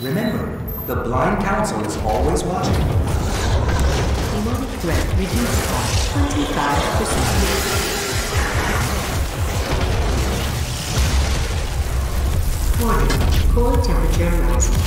Remember, the Blind Council is always watching. Emotic threat reduced by 25%. Warning, core temperature rising.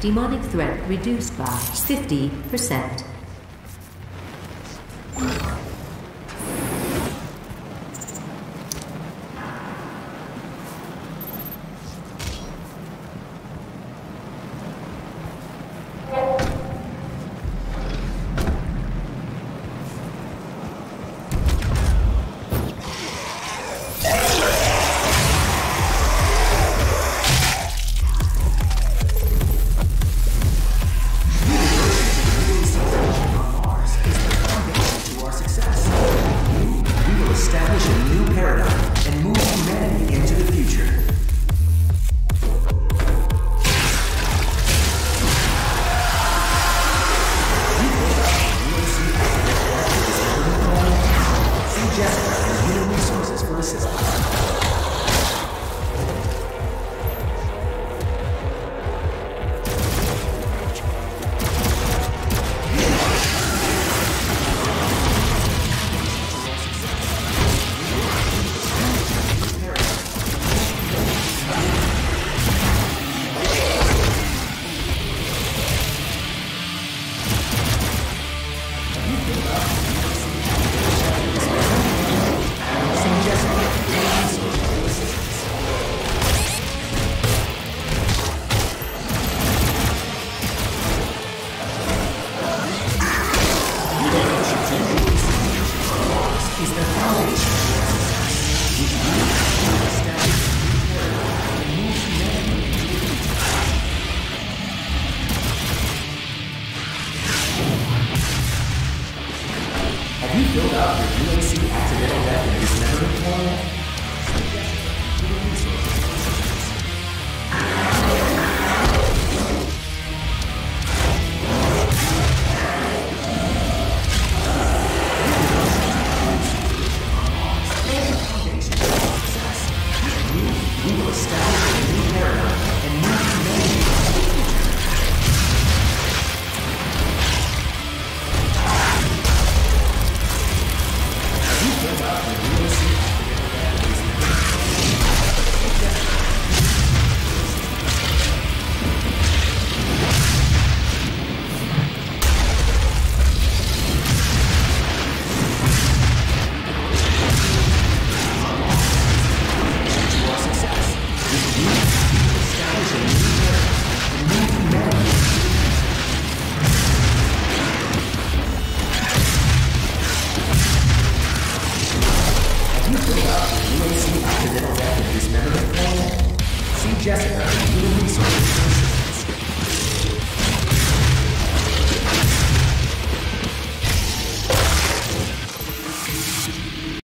Demonic threat reduced by 50%. Jessica, your resources.